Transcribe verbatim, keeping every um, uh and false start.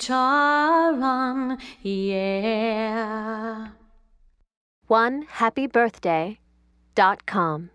Sreecharan, yeah. one happy birthday dot com